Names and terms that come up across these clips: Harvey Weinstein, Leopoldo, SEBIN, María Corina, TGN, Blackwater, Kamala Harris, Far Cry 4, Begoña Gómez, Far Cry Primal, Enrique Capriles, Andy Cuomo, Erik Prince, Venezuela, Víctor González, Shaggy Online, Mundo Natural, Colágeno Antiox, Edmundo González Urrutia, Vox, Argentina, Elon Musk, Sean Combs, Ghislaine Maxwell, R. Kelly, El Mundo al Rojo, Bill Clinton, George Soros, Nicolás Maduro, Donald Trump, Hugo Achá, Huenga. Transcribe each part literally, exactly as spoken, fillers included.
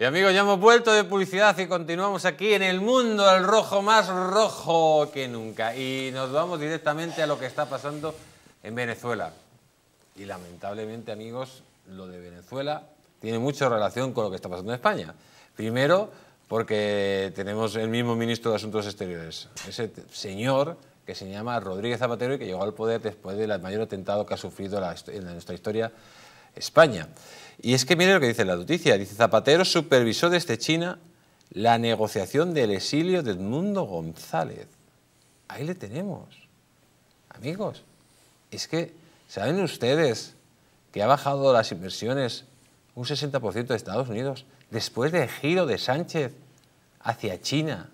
Y amigos, ya hemos vuelto de publicidad y continuamos aquí en el mundo al rojo, más rojo que nunca. Y nos vamos directamente a lo que está pasando en Venezuela. Y lamentablemente, amigos, lo de Venezuela tiene mucha relación con lo que está pasando en España. Primero, porque tenemos el mismo ministro de Asuntos Exteriores. Ese señor que se llama Rodríguez Zapatero y que llegó al poder después del mayor atentado que ha sufrido la, en nuestra historia España. Y es que mire lo que dice la noticia. Dice: Zapatero supervisó desde China la negociación del exilio de Edmundo González. Ahí le tenemos. Amigos, es que, ¿saben ustedes que ha bajado las inversiones un sesenta por ciento de Estados Unidos después del giro de Sánchez hacia China?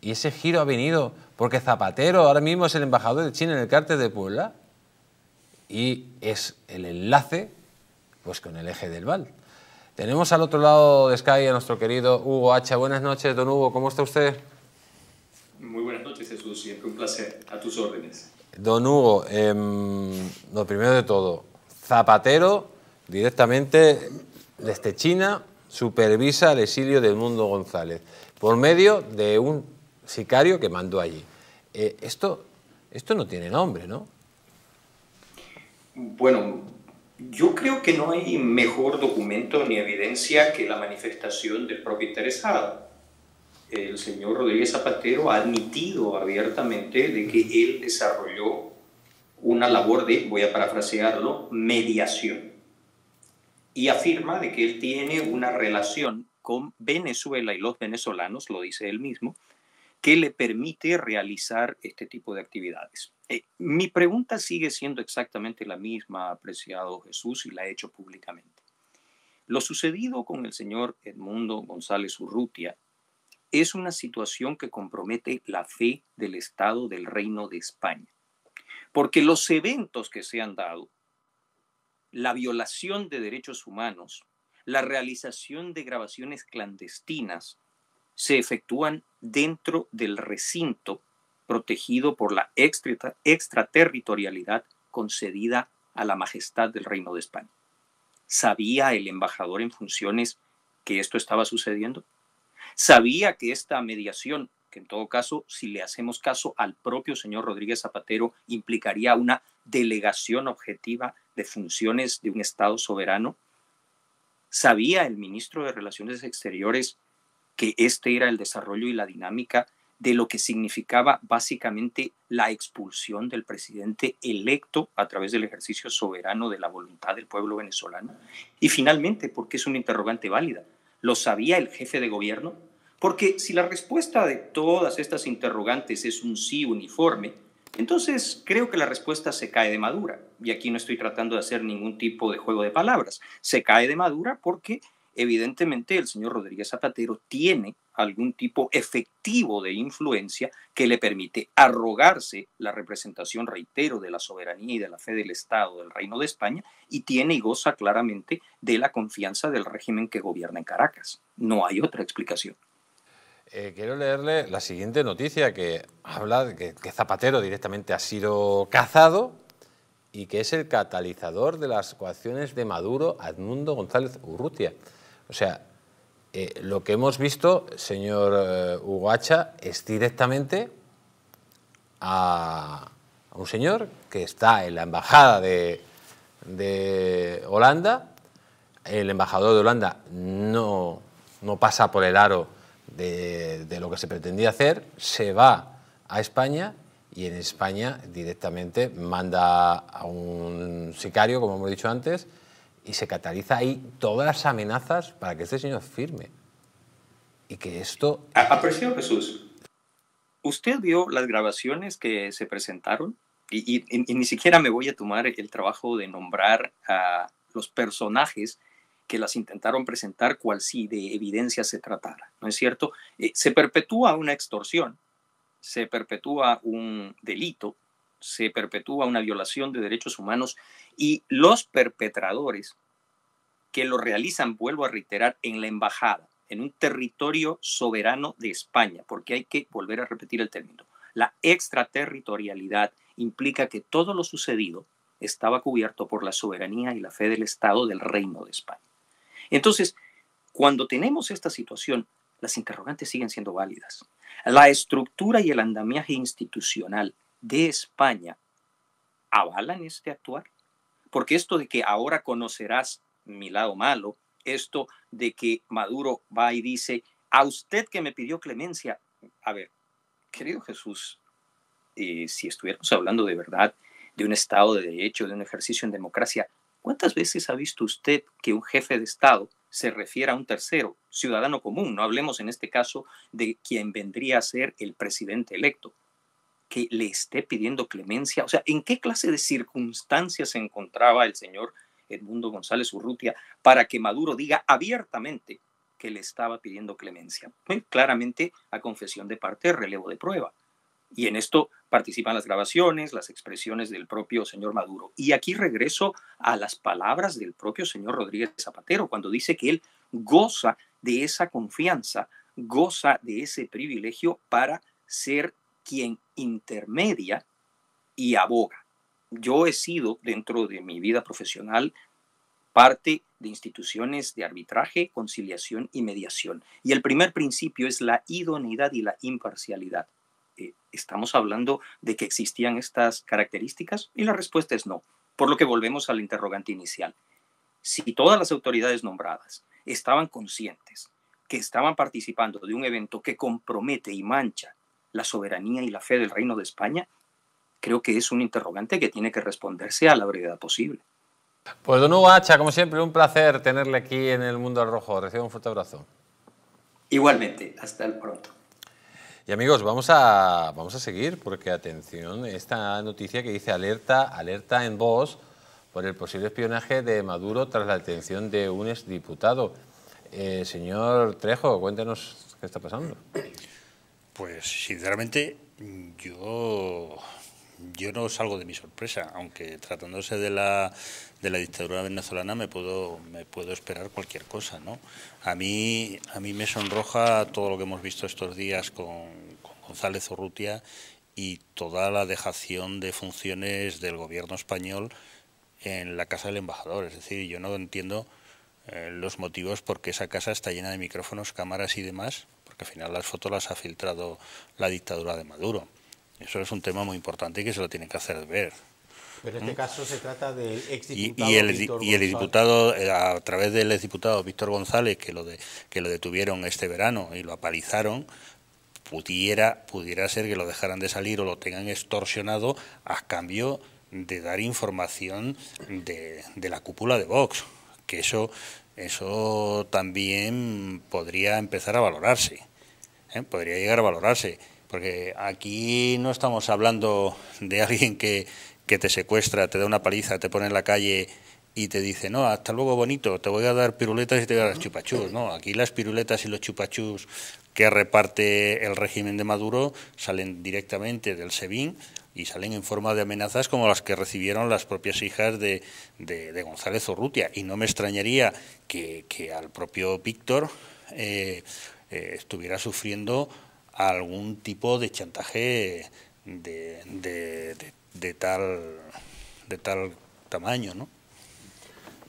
Y ese giro ha venido porque Zapatero ahora mismo es el embajador de China en el Cártel de Puebla y es el enlace pues con el eje del Val. Tenemos al otro lado de Sky a nuestro querido Hugo Achá. Buenas noches, don Hugo, ¿cómo está usted? Muy buenas noches, Jesús, siempre un placer, a tus órdenes. Don Hugo, eh, lo primero de todo, Zapatero directamente desde China supervisa el exilio de Edmundo González por medio de un sicario que mandó allí. Eh, esto, esto no tiene nombre, ¿no? Bueno, yo creo que no hay mejor documento ni evidencia que la manifestación del propio interesado. El señor Rodríguez Zapatero ha admitido abiertamente de que él desarrolló una labor de, voy a parafrasearlo, mediación. Y afirma de que él tiene una relación con Venezuela y los venezolanos, lo dice él mismo, que le permite realizar este tipo de actividades. Eh, mi pregunta sigue siendo exactamente la misma, apreciado Jesús, y la he hecho públicamente. Lo sucedido con el señor Edmundo González Urrutia es una situación que compromete la fe del Estado del Reino de España, porque los eventos que se han dado, la violación de derechos humanos, la realización de grabaciones clandestinas, se efectúan dentro del recinto protegido por la extraterritorialidad concedida a la majestad del Reino de España. ¿Sabía el embajador en funciones que esto estaba sucediendo? ¿Sabía que esta mediación, que en todo caso, si le hacemos caso al propio señor Rodríguez Zapatero, implicaría una delegación objetiva de funciones de un Estado soberano? ¿Sabía el ministro de Relaciones Exteriores que este era el desarrollo y la dinámica de lo que significaba básicamente la expulsión del presidente electo a través del ejercicio soberano de la voluntad del pueblo venezolano? Y finalmente, porque es una interrogante válida, ¿lo sabía el jefe de gobierno? Porque si la respuesta de todas estas interrogantes es un sí uniforme, entonces creo que la respuesta se cae de madura. Y aquí no estoy tratando de hacer ningún tipo de juego de palabras. Se cae de madura porque evidentemente el señor Rodríguez Zapatero tiene algún tipo efectivo de influencia que le permite arrogarse la representación, reitero, de la soberanía y de la fe del Estado del Reino de España, y tiene y goza claramente de la confianza del régimen que gobierna en Caracas. No hay otra explicación. Eh, quiero leerle la siguiente noticia que habla de que, que Zapatero directamente ha sido cazado y que es el catalizador de las coacciones de Maduro a Edmundo González Urrutia. O sea, eh, lo que hemos visto, señor eh, Hugo Achá, es directamente a, a un señor que está en la embajada de, de Holanda. El embajador de Holanda no, no pasa por el aro de, de lo que se pretendía hacer, se va a España y en España directamente manda a un sicario, como hemos dicho antes, y se cataliza ahí todas las amenazas para que este señor firme. Y que esto... Aprecio, Jesús. ¿Usted vio las grabaciones que se presentaron? Y, y, y ni siquiera me voy a tomar el trabajo de nombrar a los personajes que las intentaron presentar, cual si de evidencia se tratara, ¿no es cierto? Eh, se perpetúa una extorsión, se perpetúa un delito, se perpetúa una violación de derechos humanos y los perpetradores que lo realizan, vuelvo a reiterar, en la embajada, en un territorio soberano de España, porque hay que volver a repetir el término. La extraterritorialidad implica que todo lo sucedido estaba cubierto por la soberanía y la fe del Estado del Reino de España. Entonces, Cuando tenemos esta situación, las interrogantes siguen siendo válidas. La estructura y el andamiaje institucional de España avalan este actuar, porque esto de que ahora conocerás mi lado malo, esto de que Maduro va y dice a usted que me pidió clemencia, a ver, querido Jesús, eh, si estuviéramos hablando de verdad de un Estado de Derecho, de un ejercicio en democracia, ¿cuántas veces ha visto usted que un jefe de Estado se refiere a un tercero, ciudadano común? No hablemos en este caso de quien vendría a ser el presidente electo, que le esté pidiendo clemencia. O sea, ¿en qué clase de circunstancias se encontraba el señor Edmundo González Urrutia para que Maduro diga abiertamente que le estaba pidiendo clemencia? Muy claramente a confesión de parte, relevo de prueba. Y en esto participan las grabaciones, las expresiones del propio señor Maduro. Y aquí regreso a las palabras del propio señor Rodríguez Zapatero, cuando dice que él goza de esa confianza, goza de ese privilegio para ser quien intermedia y aboga. Yo he sido, dentro de mi vida profesional, parte de instituciones de arbitraje, conciliación y mediación. Y el primer principio es la idoneidad y la imparcialidad. Eh, ¿Estamos hablando de que existían estas características? Y la respuesta es no, por lo que volvemos al interrogante inicial. Si todas las autoridades nombradas estaban conscientes que estaban participando de un evento que compromete y mancha la soberanía y la fe del Reino de España, creo que es un interrogante que tiene que responderse a la brevedad posible. Pues don Hugo Achá, como siempre, un placer tenerle aquí en el Mundo al Rojo. Reciba un fuerte abrazo. Igualmente, hasta el pronto. Y amigos, vamos a, vamos a seguir porque, atención, esta noticia que dice alerta, alerta en voz por el posible espionaje de Maduro tras la detención de un exdiputado. Eh, señor Trejo, cuéntenos qué está pasando. Pues, sinceramente, yo... Yo no salgo de mi sorpresa, aunque tratándose de la, de la dictadura venezolana me puedo, me puedo esperar cualquier cosa, ¿no? A mí, a mí me sonroja todo lo que hemos visto estos días con, con González Urrutia y toda la dejación de funciones del gobierno español en la casa del embajador. Es decir, yo no entiendo eh, los motivos por qué esa casa está llena de micrófonos, cámaras y demás, porque al final las fotos las ha filtrado la dictadura de Maduro. Eso es un tema muy importante y que se lo tienen que hacer ver. Pero en este ¿Mm? caso se trata del exdiputado y, y el, Víctor y el diputado, a través del exdiputado Víctor González, que lo, de, que lo detuvieron este verano y lo apalizaron, pudiera, pudiera ser que lo dejaran de salir o lo tengan extorsionado a cambio de dar información de, de la cúpula de Vox. Que eso, eso también podría empezar a valorarse, ¿eh? Podría llegar a valorarse. Porque aquí no estamos hablando de alguien que, que te secuestra, te da una paliza, te pone en la calle y te dice, no, hasta luego bonito, te voy a dar piruletas y te voy a dar chupachús. No, aquí las piruletas y los chupachús que reparte el régimen de Maduro salen directamente del SEBIN y salen en forma de amenazas como las que recibieron las propias hijas de, de, de González Urrutia. Y no me extrañaría que, que al propio Víctor eh, eh, estuviera sufriendo algún tipo de chantaje de, de, de, de tal de tal tamaño, ¿no?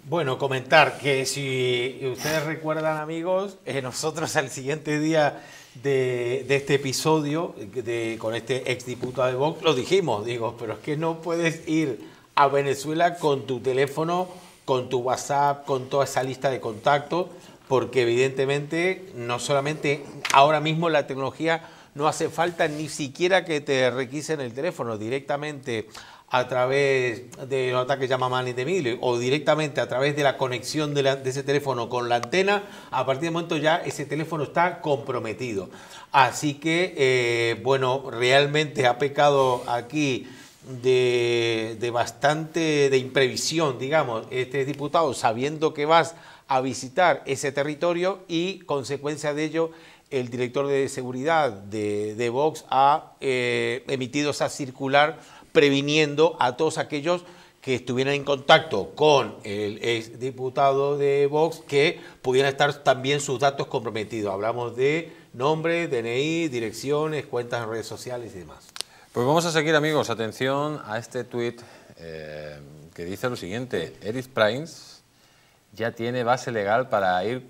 Bueno, comentar que si ustedes recuerdan, amigos, eh, nosotros al siguiente día de, de este episodio de, con este exdiputado de Vox, lo dijimos, digo, pero es que no puedes ir a Venezuela con tu teléfono, con tu WhatsApp, con toda esa lista de contactos, porque evidentemente no solamente ahora mismo la tecnología no hace falta ni siquiera que te requisen el teléfono directamente a través de los ataques llamados indetenibles o directamente a través de la conexión de, la, de ese teléfono con la antena. A partir del momento ya ese teléfono está comprometido. Así que, eh, bueno, realmente ha pecado aquí de, de bastante de imprevisión, digamos, este diputado sabiendo que vas a visitar ese territorio y, consecuencia de ello, el director de seguridad de, de Vox ha eh, emitido esa circular previniendo a todos aquellos que estuvieran en contacto con el exdiputado de Vox que pudieran estar también sus datos comprometidos. Hablamos de nombre, D N I, direcciones, cuentas en redes sociales y demás. Pues vamos a seguir, amigos. Atención a este tuit eh, que dice lo siguiente. Erik Prince ya tiene base legal para ir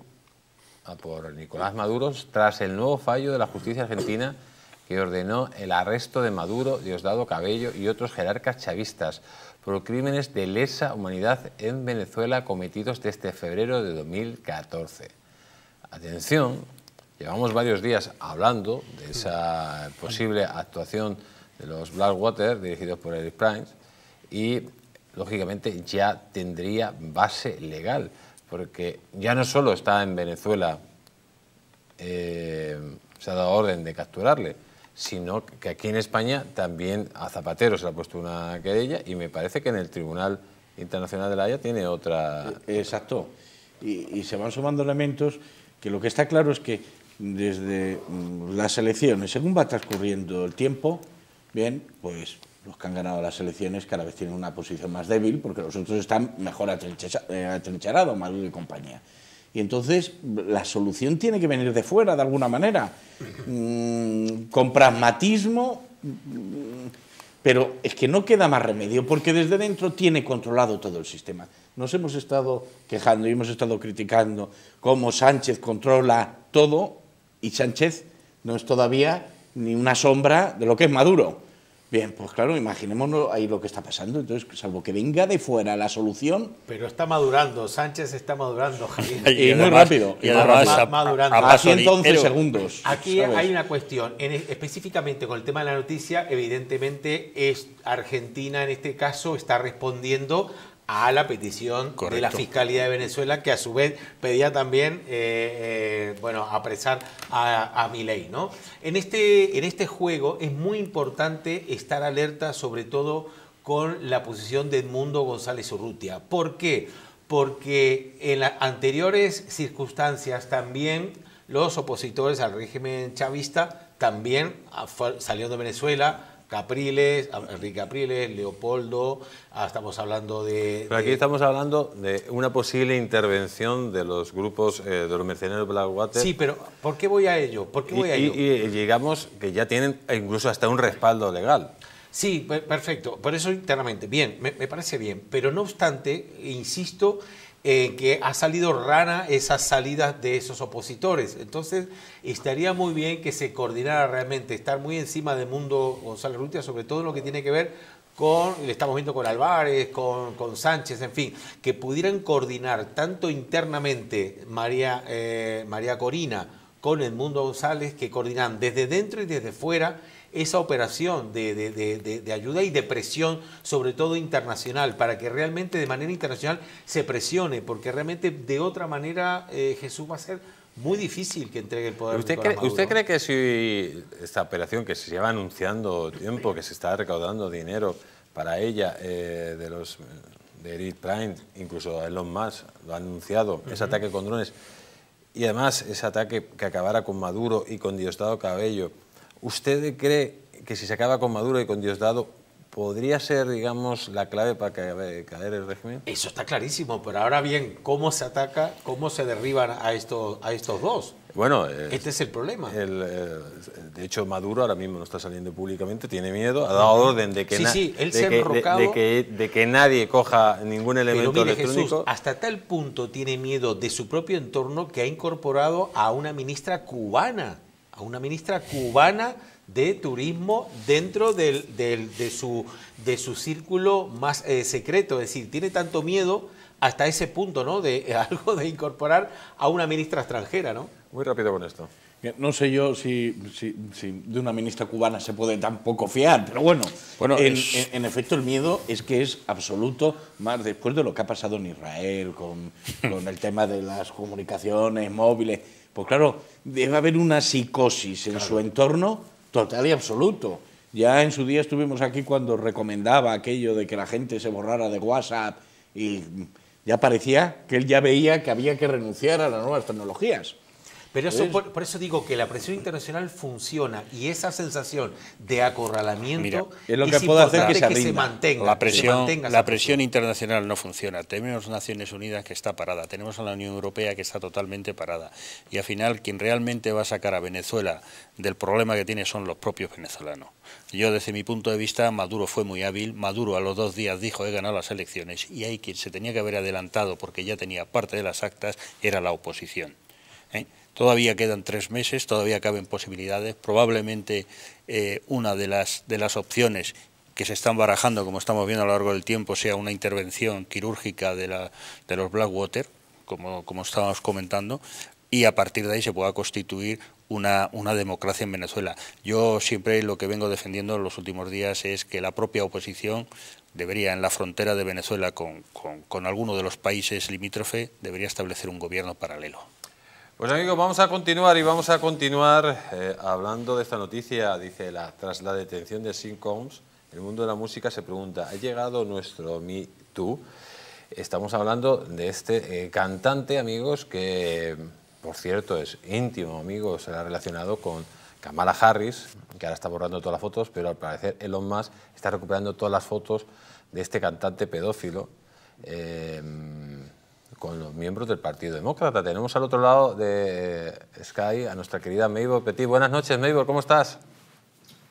a por Nicolás Maduro tras el nuevo fallo de la justicia argentina que ordenó el arresto de Maduro, Diosdado Cabello y otros jerarcas chavistas por crímenes de lesa humanidad en Venezuela cometidos desde febrero de dos mil catorce. Atención, llevamos varios días hablando de esa posible actuación de los Blackwater dirigidos por Erik Prince y, lógicamente, ya tendría base legal, porque ya no solo está en Venezuela, eh, se ha dado orden de capturarle, sino que aquí en España también a Zapatero se le ha puesto una querella y me parece que en el Tribunal Internacional de la Haya tiene otra... Exacto. Y, y se van sumando elementos que lo que está claro es que desde las elecciones, según va transcurriendo el tiempo, bien, pues... los que han ganado las elecciones cada vez tienen una posición más débil porque los otros están mejor atrincherados, Maduro y compañía. Y entonces la solución tiene que venir de fuera de alguna manera, mm, con pragmatismo, mm, pero es que no queda más remedio porque desde dentro tiene controlado todo el sistema. Nos hemos estado quejando y hemos estado criticando cómo Sánchez controla todo y Sánchez no es todavía ni una sombra de lo que es Maduro. Bien, pues claro, imaginémonos ahí lo que está pasando, entonces, salvo que venga de fuera la solución... Pero está madurando, Sánchez está madurando, Javier. y, y muy además, rápido. Y además, además madurando. A, a Aquí entonces segundos. Aquí ¿sabes? Hay una cuestión, en, específicamente con el tema de la noticia, evidentemente es Argentina en este caso está respondiendo a la petición Correcto. de la Fiscalía de Venezuela, que a su vez pedía también eh, eh, bueno, apresar a, a Milei, ¿no? En este, en este juego es muy importante estar alerta, sobre todo con la posición de Edmundo González Urrutia. ¿Por qué? Porque en las anteriores circunstancias también los opositores al régimen chavista también salieron de Venezuela... Capriles, Enrique Capriles, Leopoldo, estamos hablando de... Pero aquí de... estamos hablando de una posible intervención de los grupos, eh, de los mercenarios Blackwater. Sí, pero ¿por qué voy a ello? ¿Por qué voy y, a ello? Y, y llegamos que ya tienen incluso hasta un respaldo legal. Sí, perfecto, por eso internamente, bien, me, me parece bien, pero no obstante, insisto... Eh, que ha salido rara esas salidas de esos opositores. Entonces, estaría muy bien que se coordinara realmente, estar muy encima de Mundo González Urrutia, sobre todo lo que tiene que ver con, le estamos viendo con Álvarez, con, con Sánchez, en fin, que pudieran coordinar tanto internamente María, eh, María Corina con Edmundo González, que coordinan desde dentro y desde fuera esa operación de, de, de, de ayuda y de presión, sobre todo internacional, para que realmente de manera internacional se presione, porque realmente de otra manera eh, Jesús va a ser muy difícil que entregue el poder. ¿Usted cree, ¿Usted cree que si esta operación que se lleva anunciando tiempo, que se está recaudando dinero para ella, eh, de los de Erik Prince, incluso Elon Musk lo ha anunciado, uh-huh. ese ataque con drones, y además ese ataque que acabara con Maduro y con Diosdado Cabello, ¿usted cree que si se acaba con Maduro y con Diosdado podría ser, digamos, la clave para caer el régimen? Eso está clarísimo, pero ahora bien, ¿cómo se ataca, cómo se derriban a estos, a estos dos? Bueno, este es el problema. El, el, de hecho, Maduro ahora mismo no está saliendo públicamente, tiene miedo, ha dado orden de que, sí, sí, él de, se que, enrocado, de, de, que de que nadie coja ningún elemento pero mire, electrónico. Jesús, hasta tal punto tiene miedo de su propio entorno que ha incorporado a una ministra cubana. a una ministra cubana de turismo dentro del, del, de, su, de su círculo más eh, secreto. Es decir, tiene tanto miedo hasta ese punto, ¿no?, de algo de incorporar a una ministra extranjera, ¿no? Muy rápido con esto. No sé yo si, si, si de una ministra cubana se puede tampoco fiar, pero bueno, bueno en, es... en, en efecto el miedo es que es absoluto, más después de lo que ha pasado en Israel, con, con el tema de las comunicaciones móviles. Pues claro, debe haber una psicosis en claro. su entorno total y absoluto. Ya en su día estuvimos aquí cuando recomendaba aquello de que la gente se borrara de WhatsApp y ya parecía que él ya veía que había que renunciar a las nuevas tecnologías. Pero eso, por, por eso digo que la presión internacional funciona y esa sensación de acorralamiento Mira, es lo que, es puede hacer que, se, que se mantenga. La presión, se mantenga la presión internacional no funciona. Tenemos Naciones Unidas que está parada, tenemos a la Unión Europea que está totalmente parada. Y al final quien realmente va a sacar a Venezuela del problema que tiene son los propios venezolanos. Yo desde mi punto de vista, Maduro fue muy hábil. Maduro a los dos días dijo he ganado las elecciones y ahí quien se tenía que haber adelantado porque ya tenía parte de las actas era la oposición. ¿eh? Todavía quedan tres meses, todavía caben posibilidades. Probablemente eh, una de las, de las opciones que se están barajando, como estamos viendo a lo largo del tiempo, sea una intervención quirúrgica de, la, de los Blackwater, como, como estábamos comentando, y a partir de ahí se pueda constituir una, una democracia en Venezuela. Yo siempre lo que vengo defendiendo en los últimos días es que la propia oposición debería, en la frontera de Venezuela con, con, con alguno de los países limítrofe, debería establecer un gobierno paralelo. Pues amigos, vamos a continuar y vamos a continuar eh, hablando de esta noticia. Dice, la, tras la detención de Sean Combs, el mundo de la música se pregunta, ¿ha llegado nuestro Me Too? Estamos hablando de este eh, cantante, amigos, que por cierto es íntimo, amigos, se ha relacionado con Kamala Harris, que ahora está borrando todas las fotos, pero al parecer Elon Musk está recuperando todas las fotos de este cantante pedófilo eh, con los miembros del Partido Demócrata. Tenemos al otro lado de Sky a nuestra querida Maybor Petit. Buenas noches, Maybor, ¿cómo estás?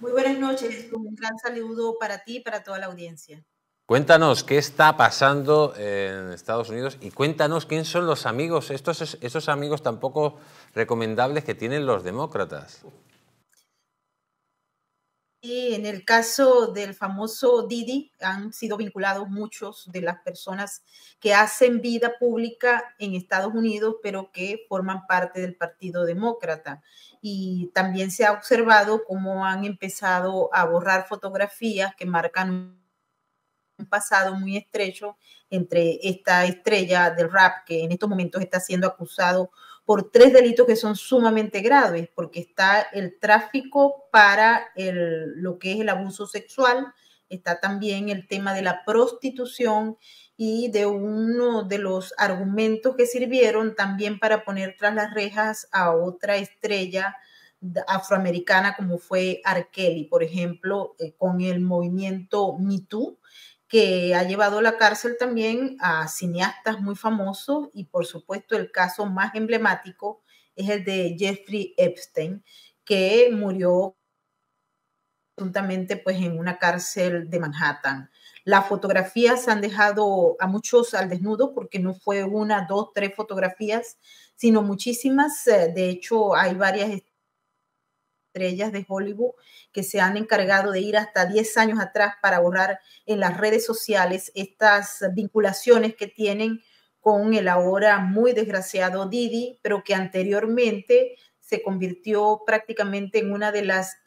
Muy buenas noches, un gran saludo para ti y para toda la audiencia. Cuéntanos qué está pasando en Estados Unidos y cuéntanos quién son los amigos, estos, esos amigos tan poco recomendables que tienen los demócratas. Y en el caso del famoso Diddy, han sido vinculados muchos de las personas que hacen vida pública en Estados Unidos, pero que forman parte del Partido Demócrata. Y también se ha observado cómo han empezado a borrar fotografías que marcan un pasado muy estrecho entre esta estrella del rap, que en estos momentos está siendo acusado por tres delitos que son sumamente graves, porque está el tráfico para el, lo que es el abuso sexual, está también el tema de la prostitución y de uno de los argumentos que sirvieron también para poner tras las rejas a otra estrella afroamericana como fue R. Kelly, por ejemplo, eh, con el movimiento Me Too, que ha llevado a la cárcel también a cineastas muy famosos y, por supuesto, el caso más emblemático es el de Jeffrey Epstein, que murió presuntamente pues, en una cárcel de Manhattan. Las fotografías han dejado a muchos al desnudo porque no fue una, dos, tres fotografías, sino muchísimas. De hecho, hay varias estrellas de Hollywood que se han encargado de ir hasta diez años atrás para borrar en las redes sociales estas vinculaciones que tienen con el ahora muy desgraciado Diddy, pero que anteriormente se convirtió prácticamente en una de las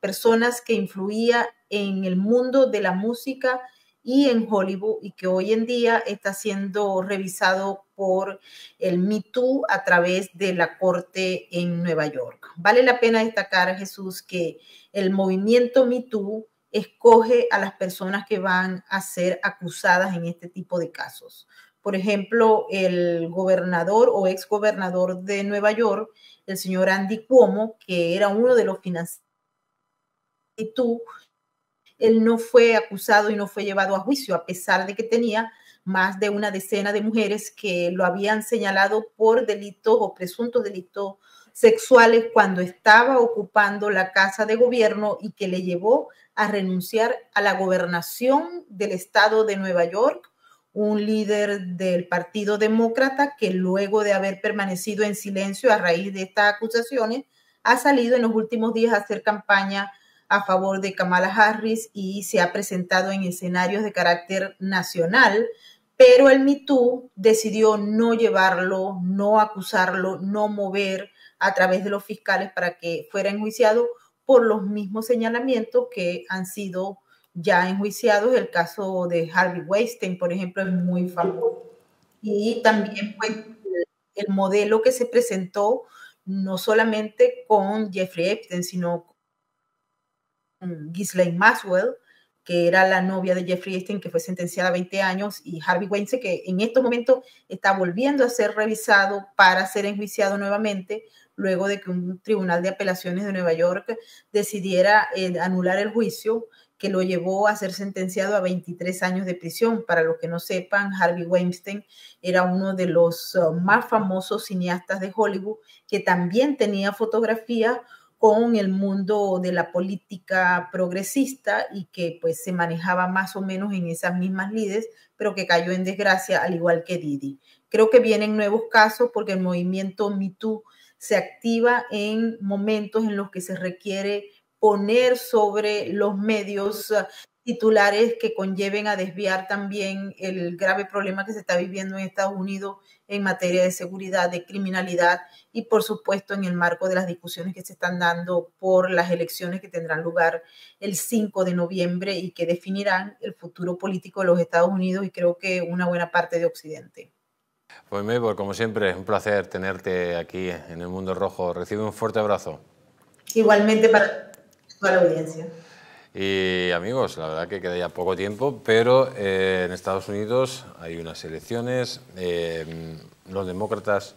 personas que influía en el mundo de la música y en Hollywood, y que hoy en día está siendo revisado por el Me Too a través de la corte en Nueva York. Vale la pena destacar, Jesús, que el movimiento Me Too escoge a las personas que van a ser acusadas en este tipo de casos. Por ejemplo, el gobernador o exgobernador de Nueva York, el señor Andy Cuomo, que era uno de los financieros de Me Too, él no fue acusado y no fue llevado a juicio, a pesar de que tenía más de una decena de mujeres que lo habían señalado por delitos o presuntos delitos sexuales cuando estaba ocupando la casa de gobierno y que le llevó a renunciar a la gobernación del estado de Nueva York, un líder del Partido Demócrata que luego de haber permanecido en silencio a raíz de estas acusaciones, ha salido en los últimos días a hacer campaña a favor de Kamala Harris y se ha presentado en escenarios de carácter nacional, pero el Me Too decidió no llevarlo, no acusarlo, no mover a través de los fiscales para que fuera enjuiciado por los mismos señalamientos que han sido ya enjuiciados. El caso de Harvey Weinstein, por ejemplo, es muy famoso. Y también pues, el modelo que se presentó no solamente con Jeffrey Epstein, sino con Ghislaine Maxwell, que era la novia de Jeffrey Epstein, que fue sentenciada a veinte años, y Harvey Weinstein, que en estos momentos está volviendo a ser revisado para ser enjuiciado nuevamente, luego de que un tribunal de apelaciones de Nueva York decidiera eh, anular el juicio que lo llevó a ser sentenciado a veintitrés años de prisión. Para los que no sepan, Harvey Weinstein era uno de los uh, más famosos cineastas de Hollywood, que también tenía fotografías con el mundo de la política progresista y que pues se manejaba más o menos en esas mismas lides, pero que cayó en desgracia al igual que Didi. Creo que vienen nuevos casos porque el movimiento Me Too se activa en momentos en los que se requiere poner sobre los medios titulares que conlleven a desviar también el grave problema que se está viviendo en Estados Unidos en materia de seguridad, de criminalidad y, por supuesto, en el marco de las discusiones que se están dando por las elecciones que tendrán lugar el cinco de noviembre y que definirán el futuro político de los Estados Unidos y creo que una buena parte de Occidente. Pues Mabel, como siempre, es un placer tenerte aquí en El Mundo Rojo. Recibe un fuerte abrazo. Igualmente para toda la audiencia. Y amigos, la verdad que queda ya poco tiempo, pero eh, en Estados Unidos hay unas elecciones. Eh, los demócratas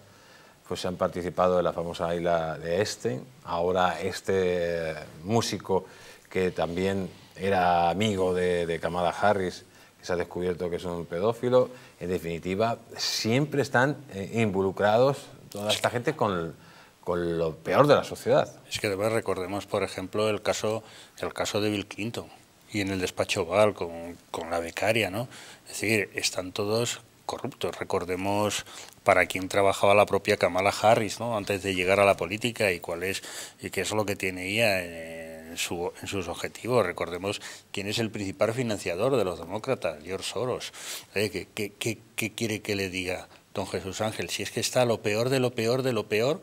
pues, han participado en la famosa isla de Epstein. Ahora este músico que también era amigo de, de Kamala Harris, que se ha descubierto que es un pedófilo. En definitiva, siempre están eh, involucrados toda esta gente con... con lo peor de la sociedad. Es que además recordemos, por ejemplo, el caso, el caso de Bill Clinton y en el despacho Oval con, con la becaria, ¿no? Es decir, están todos corruptos. Recordemos para quién trabajaba la propia Kamala Harris, ¿no? Antes de llegar a la política y cuál es y qué es lo que tiene ella en, su, en sus objetivos. Recordemos quién es el principal financiador de los demócratas, George Soros. ¿Eh? ¿Qué, qué, qué, qué quiere que le diga don Jesús Ángel? Si es que está lo peor de lo peor de lo peor,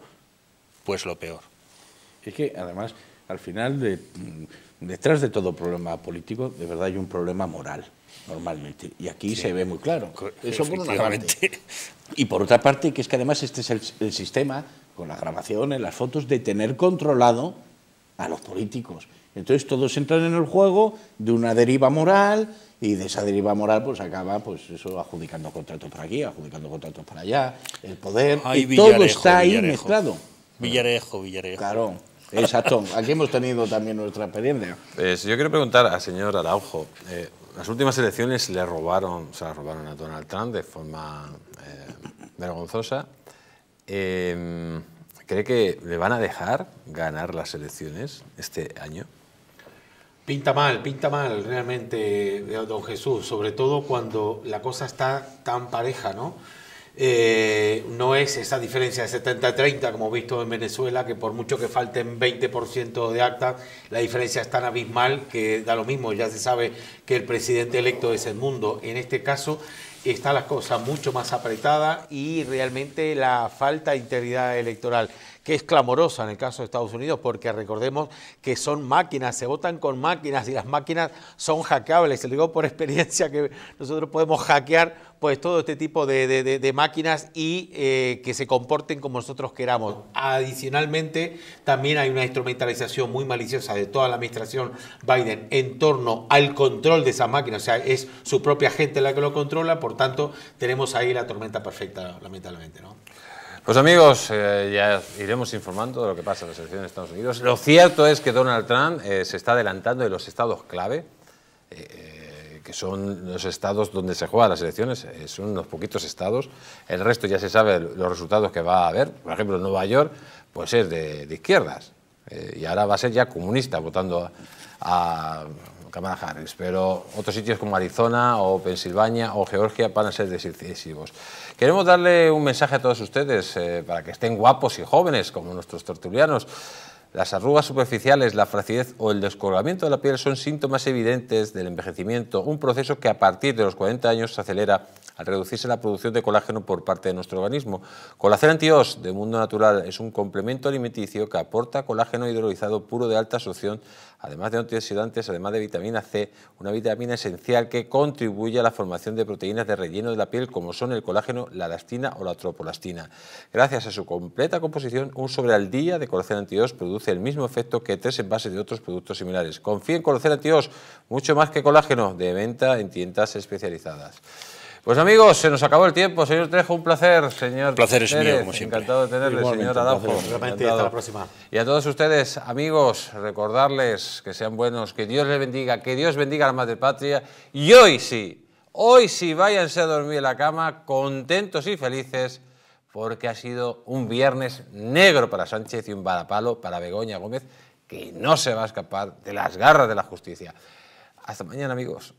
pues lo peor. Es que, además, al final, de, detrás de todo problema político, de verdad hay un problema moral, normalmente. Y aquí sí se ve muy claro. Eso por una parte. Y por otra parte, que es que además este es el, el sistema, con las grabaciones, las fotos, de tener controlado a los políticos. Entonces todos entran en el juego de una deriva moral y de esa deriva moral pues acaba pues eso adjudicando contratos por aquí, adjudicando contratos para allá, el poder, ay, y todo está ahí Villarejo. mezclado. Villarejo, Villarejo. Claro, exacto. Aquí hemos tenido también nuestra experiencia. Pues yo quiero preguntar al señor Araujo. Eh, las últimas elecciones le robaron, se las robaron a Donald Trump de forma eh, vergonzosa. Eh, ¿Cree que le van a dejar ganar las elecciones este año? Pinta mal, pinta mal realmente, don Jesús. Sobre todo cuando la cosa está tan pareja, ¿no? Eh, no es esa diferencia de setenta a treinta como he visto en Venezuela, que por mucho que falten veinte por ciento de acta, la diferencia es tan abismal que da lo mismo. Ya se sabe que el presidente electo es Edmundo. En este caso está la cosa mucho más apretada y realmente la falta de integridad electoral, que es clamorosa en el caso de Estados Unidos, porque recordemos que son máquinas, se votan con máquinas y las máquinas son hackeables. Se lo digo por experiencia que nosotros podemos hackear pues todo este tipo de, de, de, de máquinas y eh, que se comporten como nosotros queramos. Adicionalmente, también hay una instrumentalización muy maliciosa de toda la administración Biden en torno al control de esas máquinas. O sea, es su propia gente la que lo controla, por tanto, tenemos ahí la tormenta perfecta, lamentablemente, ¿no? Pues amigos, eh, ya iremos informando de lo que pasa en las elecciones de Estados Unidos. Lo cierto es que Donald Trump eh, se está adelantando en los estados clave, eh, que son los estados donde se juegan las elecciones, eh, son unos poquitos estados. El resto ya se sabe los resultados que va a haber. Por ejemplo, Nueva York pues es de, de izquierdas eh, y ahora va a ser ya comunista votando a, a Kamala Harris, pero otros sitios como Arizona o Pensilvania o Georgia van a ser decisivos. Queremos darle un mensaje a todos ustedes eh, para que estén guapos y jóvenes como nuestros tertulianos. Las arrugas superficiales, la fragilidad o el descolgamiento de la piel son síntomas evidentes del envejecimiento, un proceso que a partir de los cuarenta años se acelera al reducirse la producción de colágeno por parte de nuestro organismo. Colágeno Antiox de Mundo Natural es un complemento alimenticio que aporta colágeno hidrolizado puro de alta absorción, además de antioxidantes, además de vitamina C, una vitamina esencial que contribuye a la formación de proteínas de relleno de la piel como son el colágeno, la elastina o la tropolastina. Gracias a su completa composición, un sobre al día de Colágeno Antiox produce el mismo efecto que tres envases de otros productos similares. Confía en Colágeno Antiox, mucho más que colágeno, de venta en tiendas especializadas. Pues amigos, se nos acabó el tiempo. Señor Trejo, un placer. Señor, el placer es mío, como siempre. Encantado de tenerle, señor Araujo. Realmente, hasta la próxima. Y a todos ustedes, amigos, recordarles que sean buenos, que Dios les bendiga, que Dios bendiga a la madre patria. Y hoy sí, hoy sí, váyanse a dormir en la cama, contentos y felices, porque ha sido un viernes negro para Sánchez y un varapalo para Begoña Gómez, que no se va a escapar de las garras de la justicia. Hasta mañana, amigos.